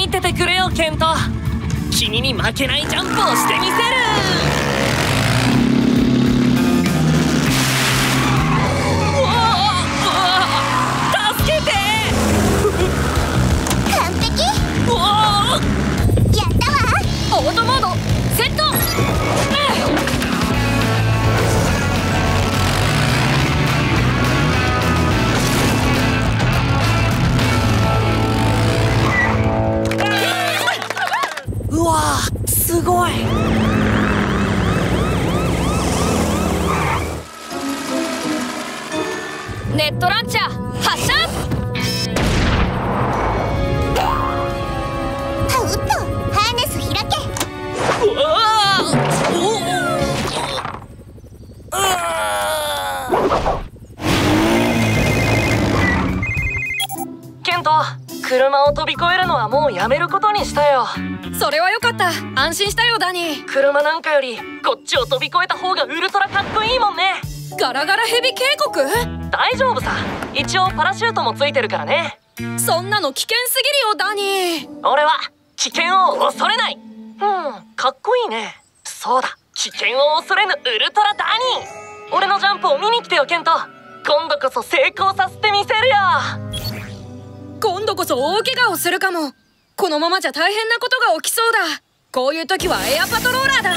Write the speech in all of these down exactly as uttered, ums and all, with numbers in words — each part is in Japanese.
見ててくれよケント、君に負けないジャンプをしてみせる。すごい。ネットランチャー発射。おっと、ハーネス開け。ケント、車を飛び越えるのはもうやめることにしたよ。それは良かった。安心したよダニー。車なんかよりこっちを飛び越えた方がウルトラかっこいいもんね。ガラガラヘビ渓谷？大丈夫さ、一応パラシュートもついてるからね。そんなの危険すぎるよダニー。俺は危険を恐れない。うん、かっこいいね。そうだ、危険を恐れぬウルトラダニー。俺のジャンプを見に来てよケント、今度こそ成功させてみせるよ。今度こそ大怪我をするかも。このままじゃ大変なことが起きそうだ。こういう時はエアパトローラーだ。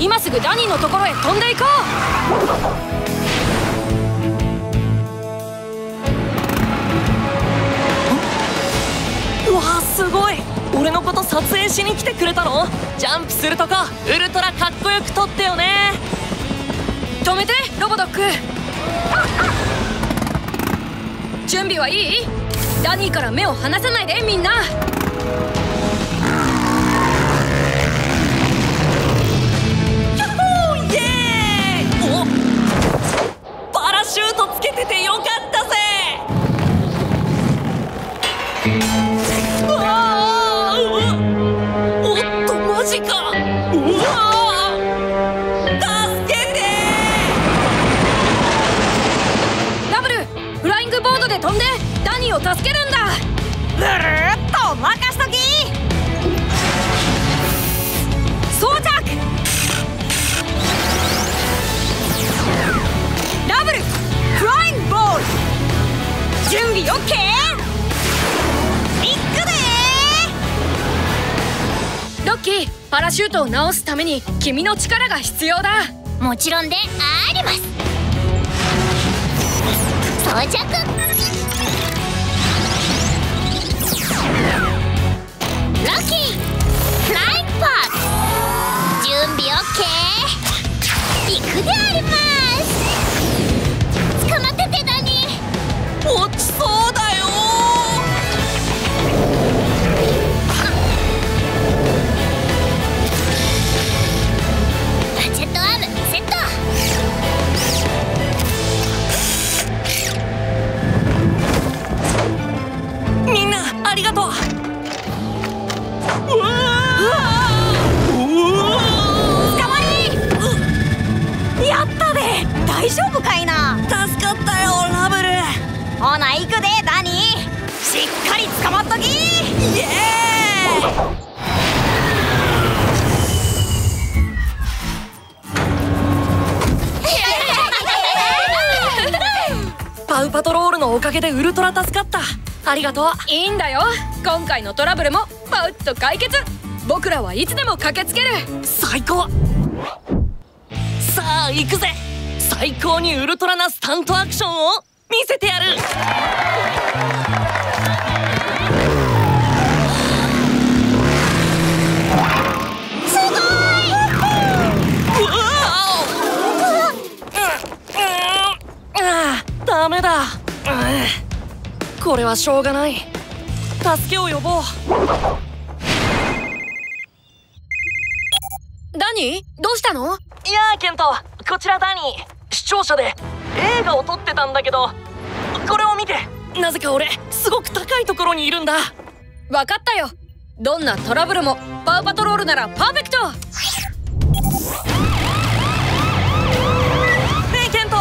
今すぐダニーのところへ飛んでいこう。うわあ、すごい。俺のこと撮影しに来てくれたの？ジャンプするとこウルトラかっこよく撮ってよね。止めてロボドック。準備はいい？ダニーから目を離さないでみんな。パラシュートつけててよかったぜ。うわー、おっとマジか。うわ、助けて。ダブルフライングボードで飛んでダニーを助けるんだ。ブルーっと任しとき。装着ダブルフライングボール。準備 オッケー。 いくでー。ロッキー、パラシュートを直すために君の力が必要だ。もちろんであります。装着ラッキーフライングパーク。準備 オッケー。 いくであります。捕まっててダニー。落ちそうだよ。ガジェットアームセット。みんなありがとう。大丈夫かいな。助かったよラブル。ほな行くでダニー。しっかり捕まっとき。イエーイパウパトロールのおかげでウルトラ助かった。ありがとう。いいんだよ、今回のトラブルもパウッと解決。僕らはいつでも駆けつける。最高。さあ行くぜ。最高にウルトラなスタントアクションを見せてやる。すごい。ダメだ、うん、これはしょうがない。助けを呼ぼう。ダニーどうしたの？いやーケント、こちらダニー。視聴者で映画を撮ってたんだけど、これを見て。なぜか俺すごく高いところにいるんだ。分かったよ。どんなトラブルもパウパトロールならパーフェクト。ねえケント、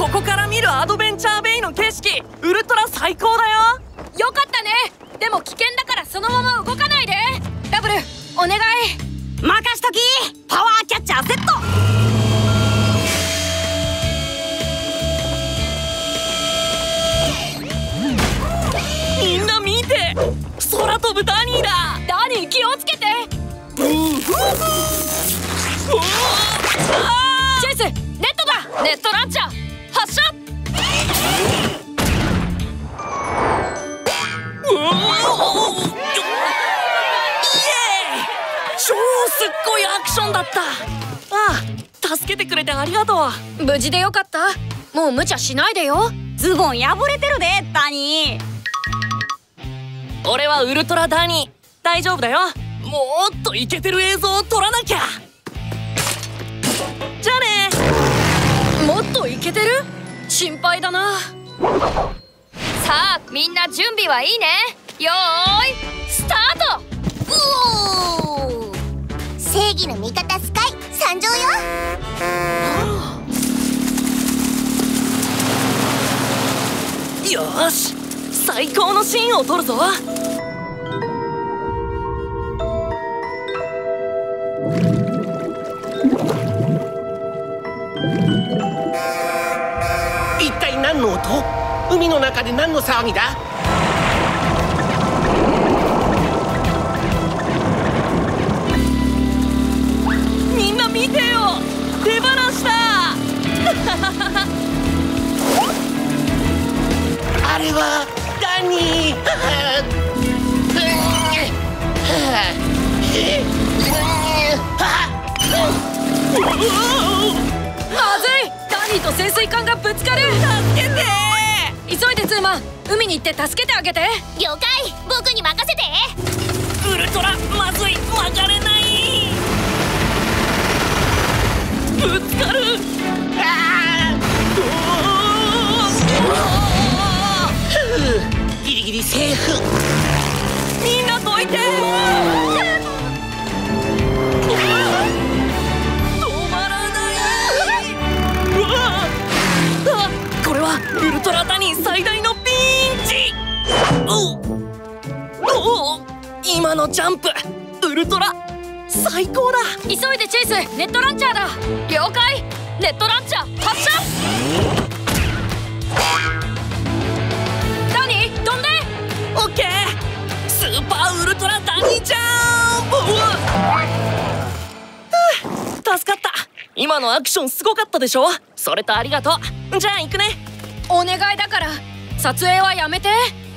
ここから見るアドベンチャーベイの景色ウルトラ最高だよ。よかったね。でも危険だからすそのまま動かないで。ダブルお願い。任しとき。パワーキャッチャーセット。みんな見て、空飛ぶダニーだ。ダニー気をつけて。ブーフーフー。おー、あー、チェイス、ネットだ。ネットランチャー発射。うおー、イエーイ。超すっごいアクションだった。ああ、助けてくれてありがとう。無事でよかった。もう無茶しないでよ。ズボン破れてるで、ダニー。俺はウルトラダニー。大丈夫だよ。もっとイケてる映像を撮らなきゃ。じゃあね。もっとイケてる？心配だな。さあ、みんな準備はいいね。よーい、スタート。うおー、正義の味方スカイ参上よ。よし、最高のシーンを撮るぞ。一体何の音？海の中で何の騒ぎだ？みんな見てよ、出放した。あれはダニー。まずい、ダニーと潜水艦がぶつかる。助けて。急いでツーマン、海に行って助けてあげて。了解、僕に任せて。ウルトラまずい、曲がれない。ぶつかる。ああ、おお、ギリギリセーフ。みんなどいて。ウルトラダニー最大のピンチ。おお、今のジャンプ、ウルトラ最高だ。急いでチェイス、ネットランチャーだ。了解、ネットランチャー発射。ダニー飛んで。オッケー、スーパーウルトラダニージャンプ。助かった。今のアクションすごかったでしょ。それとありがとう。じゃあ行くね。お願いだから撮影はやめて。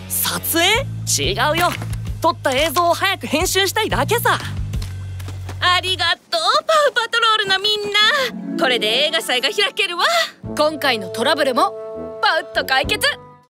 撮影？違うよ。撮った映像を早く編集したいだけさ。ありがとう、パウパトロールのみんな。これで映画祭が開けるわ。今回のトラブルもパウッと解決。